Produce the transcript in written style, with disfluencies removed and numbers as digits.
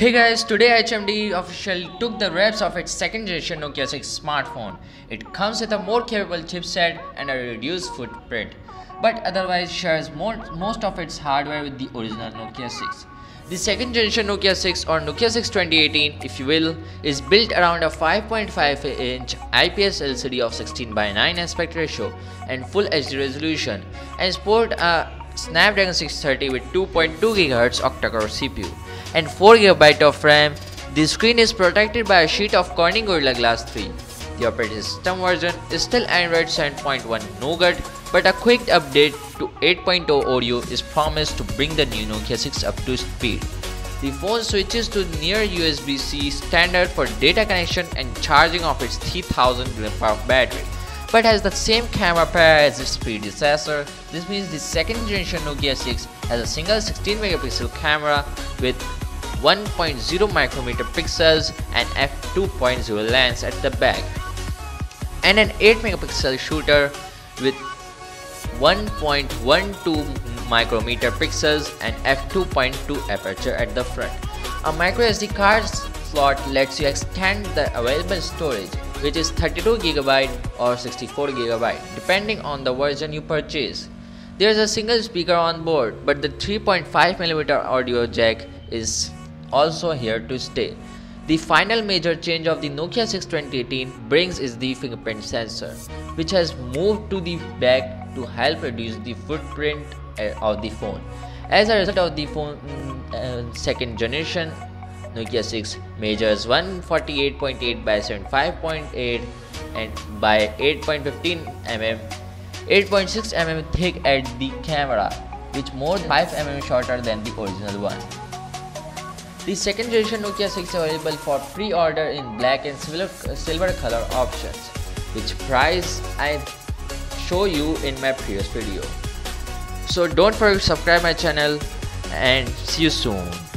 Hey guys, today HMD officially took the reins of its second generation Nokia 6 smartphone. It comes with a more capable chipset and a reduced footprint, but otherwise shares most of its hardware with the original Nokia 6. The second generation Nokia 6 or Nokia 6 2018, if you will, is built around a 5.5-inch IPS LCD of 16:9 aspect ratio and Full HD resolution, and sports a Snapdragon 630 with 2.2 GHz octa-core CPU and 4 GB of RAM. The screen is protected by a sheet of Corning Gorilla Glass 3. The operating system version is still Android 7.1 Nougat, but a quick update to 8.0 Oreo is promised to bring the new Nokia 6 up to speed. The phone switches to near USB-C standard for data connection and charging of its 3000 mAh battery, but has the same camera pair as its predecessor. This means the second generation Nokia 6 has a single 16-megapixel camera with 1.0 micrometer pixels and f2.0 lens at the back, and an 8-megapixel shooter with 1.12 micrometer pixels and f2.2 aperture at the front. A micro SD card slot lets you extend the available storage, which is 32 GB or 64 GB depending on the version you purchase. There is a single speaker on board, but the 3.5mm audio jack is also here to stay. The final major change of the Nokia 6 2018 brings is the fingerprint sensor, which has moved to the back to help reduce the footprint of the phone. As a result of the phone, second generation Nokia 6 measures 148.8 by 75.8 and by 8.15 mm, 8.6 mm thick at the camera, which more than 5 mm shorter than the original one. The second generation Nokia 6 is available for pre-order in black and silver color options, which price I show you in my previous video. So don't forget to subscribe my channel and see you soon.